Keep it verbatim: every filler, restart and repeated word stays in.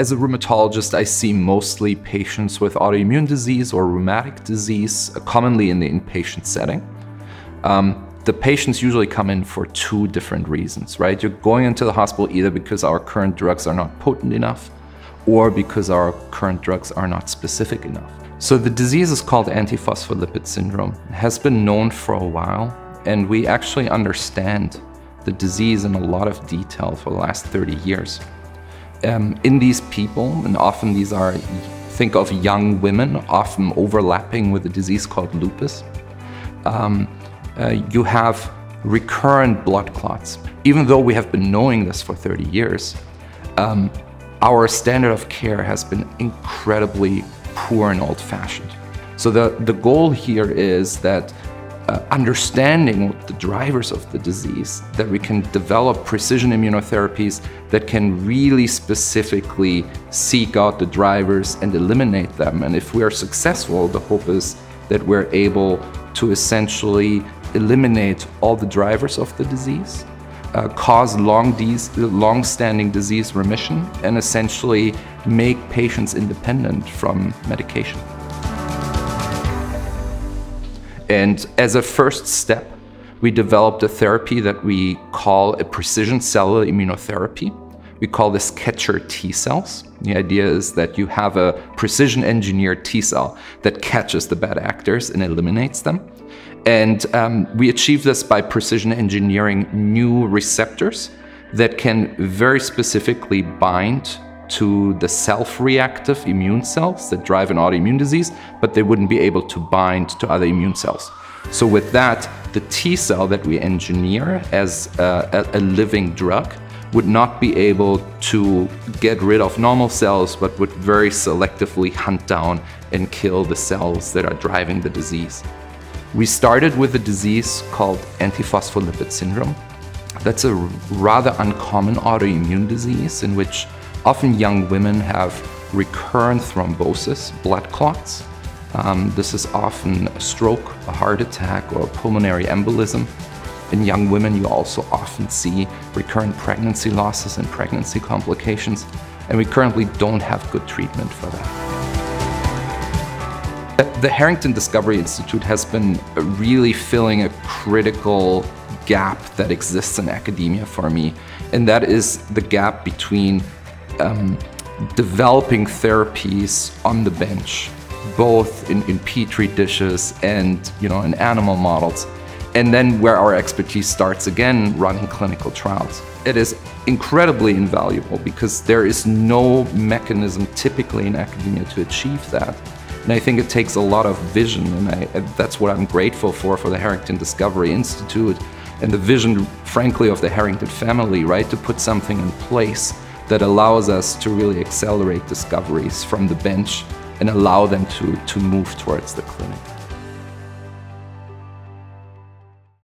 as a rheumatologist, I see mostly patients with autoimmune disease or rheumatic disease, uh, commonly in the inpatient setting. Um, the patients usually come in for two different reasons, right? You're going into the hospital either because our current drugs are not potent enough or because our current drugs are not specific enough. So the disease is called antiphospholipid syndrome. It has been known for a while, and we actually understand the disease in a lot of detail for the last thirty years. Um, in these people, and often these are, think of young women, often overlapping with a disease called lupus, um, uh, you have recurrent blood clots. Even though we have been knowing this for thirty years, um, our standard of care has been incredibly poor and old-fashioned. So the, the goal here is that Uh, understanding the drivers of the disease, that we can develop precision immunotherapies that can really specifically seek out the drivers and eliminate them. And if we are successful, the hope is that we're able to essentially eliminate all the drivers of the disease, uh, cause long de- long-standing disease remission, and essentially make patients independent from medication. And as a first step, we developed a therapy that we call a precision cellular immunotherapy. We call this C A T C R T cells. The idea is that you have a precision engineered T cell that catches the bad actors and eliminates them. And um, we achieve this by precision engineering new receptors that can very specifically bind to the self-reactive immune cells that drive an autoimmune disease, but they wouldn't be able to bind to other immune cells. So with that, the T cell that we engineer as a, a living drug would not be able to get rid of normal cells, but would very selectively hunt down and kill the cells that are driving the disease. We started with a disease called antiphospholipid syndrome. That's a rather uncommon autoimmune disease in which often young women have recurrent thrombosis, blood clots. Um, this is often a stroke, a heart attack, or a pulmonary embolism. In young women, you also often see recurrent pregnancy losses and pregnancy complications, and we currently don't have good treatment for that. The Harrington Discovery Institute has been really filling a critical gap that exists in academia for me, and that is the gap between Um, developing therapies on the bench, both in, in petri dishes and you know in animal models, and then where our expertise starts again, running clinical trials. It is incredibly invaluable because there is no mechanism typically in academia to achieve that, and I think it takes a lot of vision, and I, that's what I'm grateful for for the Harrington Discovery Institute and the vision, frankly, of the Harrington family, right, to put something in place that allows us to really accelerate discoveries from the bench and allow them to, to move towards the clinic.